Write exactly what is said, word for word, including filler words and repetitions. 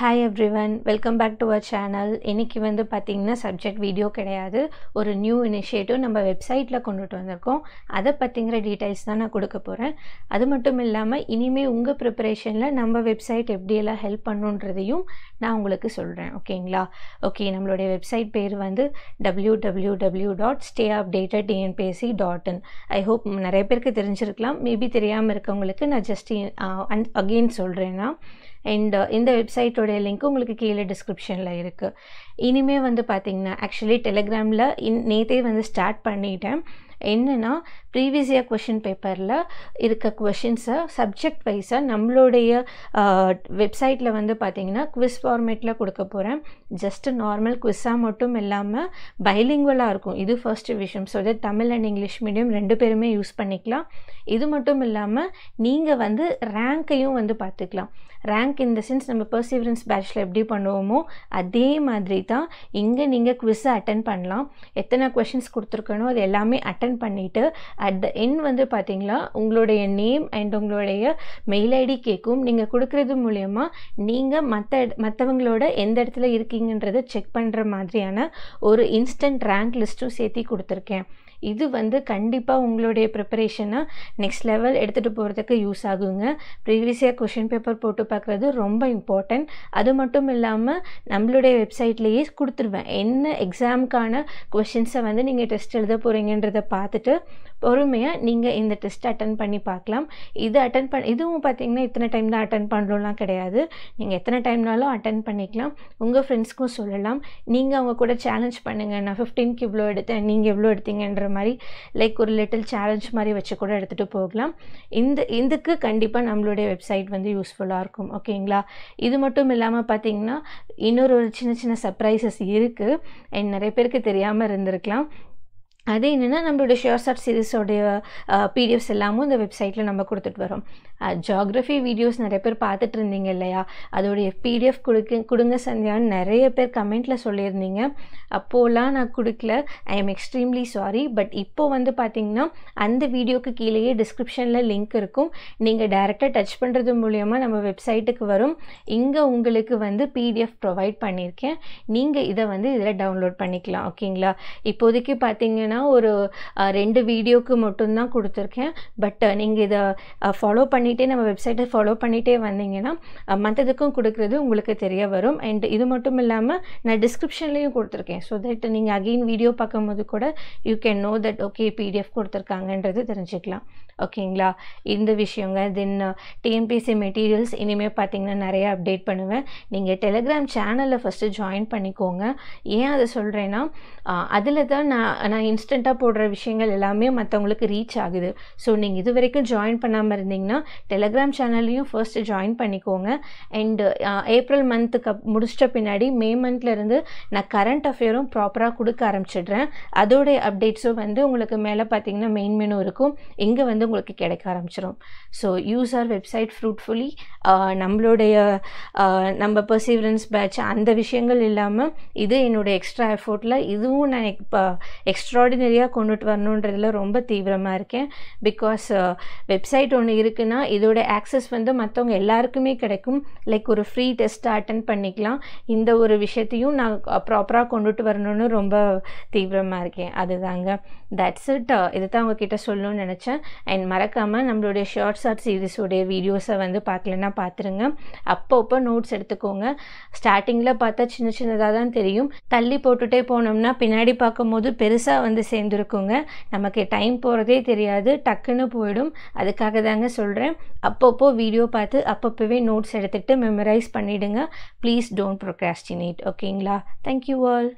Hi everyone, welcome back to our channel. इनकी वंदु पातींगना subject video करेया द और new initiative नम्बर website ला कोण्टो अंदर को आधा पातींगरे details ना ना कुड़ कपोरन आधा मट्टो मिल्ला में इनी में उंगा preparation ला number website F D A ला help पन्नों रदे यूँ ना उंगले के सोल रहे हैं. Okay इंगला okay नम्बरोडे website पेर वंदु w w w dot stay updated t n p s c dot in. I hope नरे पेर के तेरंचरकलाम maybe तेरिया मेर का उंगले के ना just again सोल रहे हैं ना. And இந்த வெப்சைட்டோட லிங்க் உங்களுக்கு கீழ டிஸ்கிரிப்ஷன்ல இருக்கு. இனிமே வந்து பாத்தீங்கன்னா एक्चुअली Telegramல நேத்தே வந்து ஸ்டார்ட் பண்ணிட்டேன். என்னன்னா previous year question paperல இருக்க क्वेश्चंस subject wise நம்மளுடைய வெப்சைட்ல வந்து பாத்தீங்கன்னா quiz formatல கொடுக்க போறேன். just normal quiz ஆ மட்டும் இல்லாம bilingualா இருக்கும். இது first விஷயம். so that Tamil and English medium ரெண்டு பேருமே யூஸ் பண்ணிக்கலாம். இது மட்டும் இல்லாம நீங்க வந்து ரேங்கையும் வந்து பாத்துக்கலாம். rank in the sense நம்ம perseverance batch ல எப்படி பண்ணுவோமோ அதே மாதிரி தான் இங்க நீங்க quiz attend பண்ணலாம். எத்தனை questions கொடுத்திருக்கனோ அது எல்லாமே attend பண்ணிட்டு at the end வந்து பாத்தீங்களா உங்களுடைய name and உங்களுடைய mail id கேக்கும். நீங்க கொடுக்கிறது மூலமா நீங்க மத்த மத்தவங்களோட எந்த இடத்துல இருக்கீங்கன்றதை செக் பண்ற மாதிரியான ஒரு instant rank லிஸ்டும் சேர்த்து கொடுத்திருக்கேன். இது வந்து கண்டிப்பா உங்களுடைய प्रिपरेशனை next level எடுத்துட்டு போறதுக்கு யூஸ் ஆகுங்க. previous year question paper போட்டு பார்க்கிறது ரொம்ப இம்பார்ட்டன்ட். அது மட்டும் இல்லாம நம்மளுடைய வெப்சைட்லயே கொடுத்துருவேன் என்ன एग्जामக்கான क्वेश्चंस வந்து நீங்க டெஸ்ட் எழுத போறீங்கன்றதை பார்த்துட்டு பொறுமையா நீங்க இந்த டெஸ்ட் அட்டெண்ட் பண்ணி பார்க்கலாம். இது அட்டெண்ட் பண்ண இதுவும் பாத்தீங்கன்னா இத்தனை டைம் தான் அட்டெண்ட் பண்ணலாம் கிடையாது. நீங்க எத்தனை டைம்னாலும் அட்டெண்ட் பண்ணிக்கலாம். உங்க फ्रेंड्सக்கும் சொல்லலாம். நீங்க அவங்க கூட challenge பண்ணுங்க. நான் fifteen கிவ்ளோ எடுத்தேன் நீங்க எவ்வளவு எடுத்தீங்கன்ற மாதிரி லைக் ஒரு லிட்டில் சேலஞ்ச் மாதிரி வச்சு கூட எடுத்துட்டு போகலாம். இந்த இதுக்கு கண்டிப்பா நம்மளுடைய வெப்சைட் வந்து யூஸ்ஃபுல்லா இருக்கும். ஓகேங்களா? இது மட்டும் இல்லாம பாத்தீங்கன்னா இன்னொரு ஒரு சின்ன சின்ன சர்ப்ரைசஸ் இருக்கு. and நிறைய பேருக்கு தெரியாம இருந்திருக்கலாம். அது என்னன்னா நம்மளோட ஷேர் சாட் சீரிஸோட பிடிஎஃப்ஸ் எல்லாமும் இந்த வெப்சைட்ல நம்ம கொடுத்துட்டு வரோம். ஜியோகிராஃபி வீடியோஸ் நிறைய பேர் பார்த்துட்டு இருந்தீங்க இல்லையா? அதோட பிடிஎஃப் கொடுங்க கொடுங்க சந்தியான்னு நிறைய பேர் கமெண்ட்ல சொல்லியிருந்தீங்க. அப்போலாம் நான் கொடுக்கல. I am extremely sorry. But இப்போ வந்து பாத்தீங்கன்னா அந்த வீடியோக்கு கீழேயே டிஸ்கிரிப்ஷன்ல லிங்க் இருக்கும். நீங்க டைரக்டா டச் பண்றது மூலமா நம்ம வெப்சைட்டுக்கு வரும். இங்க உங்களுக்கு வந்து பிடிஎஃப் ப்ரொவைட் பண்ணியிருக்கேன். நீங்க இத வந்து இதல டவுன்லோட் பண்ணிக்கலாம். ஓகேங்களா? இப்போதைக்கு பாத்தீங்கன்னா ஒரு ரெண்டு வீடியோக்கு மட்டும் தான் கொடுத்திருக்கேன். பட் நீங்க இத ஃபாலோ பண்ணிட்டே நம்ம வெப்சைட்டை ஃபாலோ பண்ணிட்டே வந்தீங்கன்னா மத்ததுக்கும் கொடுக்கிறது உங்களுக்கு தெரிய வரும். and இது மட்டும் இல்லாம நான் டிஸ்கிரிப்ஷன்லயும் கொடுத்திருக்கேன். so that நீங்க again வீடியோ பாக்கும்போது கூட you can know that okay pdf கொடுத்திருக்காங்கன்றது தெரிஞ்சிக்கலாம். ஓகேங்களா? இந்த விஷயங்க then T N P S C materials இனிமே பாத்தீங்கன்னா நிறைய அப்டேட் பண்ணுவேன். நீங்க Telegram சேனல்ல ஃபர்ஸ்ட் ஜாயின் பண்ணிக்கோங்க. ஏன் அத சொல்றேன்னா அதுல தான் நான் நான் இன்ஸ்டன்ட்டா போடுற விஷயங்கள் எல்லாமே மத்தவங்களுக்கு ரீச் ஆகுது. சோ நீங்க இது வரைக்கும் ஜாயின் பண்ணாம இருந்தீங்கன்னா Telegram சேனல்லையும் ஃபர்ஸ்ட் ஜாயின் பண்ணிக்கோங்க. and ஏப்ரல் मंथ முடிச்சிட்ட பின்னாடி மே मंथல இருந்து நான் கரண்ட் அஃபேரும் ப்ராப்பரா கொடுக்க ஆரம்பிச்சிடுறேன். அதோட அப்டேட்ஸும் வந்து உங்களுக்கு மேல பாத்தீங்கன்னா மெயின் மெனு இருக்கும். இங்க வந்து உங்களுக்கு கிடைக்க ஆரம்பிச்சிரும். So use our website fruitfully. நம்மளுடைய நம்ம பர்சீவரன்ஸ் பேட்ச் அந்த விஷயங்கள் இல்லாம இது என்னோட எக்ஸ்ட்ரா எஃபோர்ட்ல இதுவும் நான் எக்ஸ்ட்ராடினரியா கொண்டுட்டு வரணும்ன்றதுல ரொம்ப தீவிரமா இருக்கேன். பிகாஸ் வெப்சைட் ஒன்னு இருக்குன்னா இதோட ஆக்சஸ் வந்து மத்தவங்க எல்லாருக்குமே கிடைக்கும். லைக் ஒரு ஃப்ரீ டெஸ்ட் அட்டெண்ட் பண்ணிக்கலாம். இந்த ஒரு விஷயத்தையும் நான் ப்ராப்பரா கொண்டுட்டு வரணும்னு ரொம்ப தீவிரமா இருக்கேன். அதுதாங்க. That's it. இதுதான் உங்க கிட்ட சொல்லணும்னு நினைச்சேன். and மறக்காம நம்மளுடைய ஷார்ட் ஷார்ட் சீரிஸ் உடைய வீடியோஸை வந்து பார்க்கலன்னா பாத்துருங்க. அப்பப்போ நோட்ஸ் எடுத்துக்கோங்க. ஸ்டார்டிங்ல பார்த்தா சின்ன சின்னதாக தான் தெரியும். தள்ளி போட்டுட்டே போனோம்னா பின்னாடி பார்க்கும்போது பெருசா வந்து சேர்ந்துருக்குங்க. நமக்கு டைம் போறதே தெரியாது. டக்குன்னு போயிடும். அதுக்காக தாங்க சொல்றேன். அப்பப்போ வீடியோ பார்த்து அப்பப்பவே நோட்ஸ் எடுத்துட்டு மெமரைஸ் பண்ணிடுங்க. Please don't procrastinate. ஓகேங்களா? Thank you all.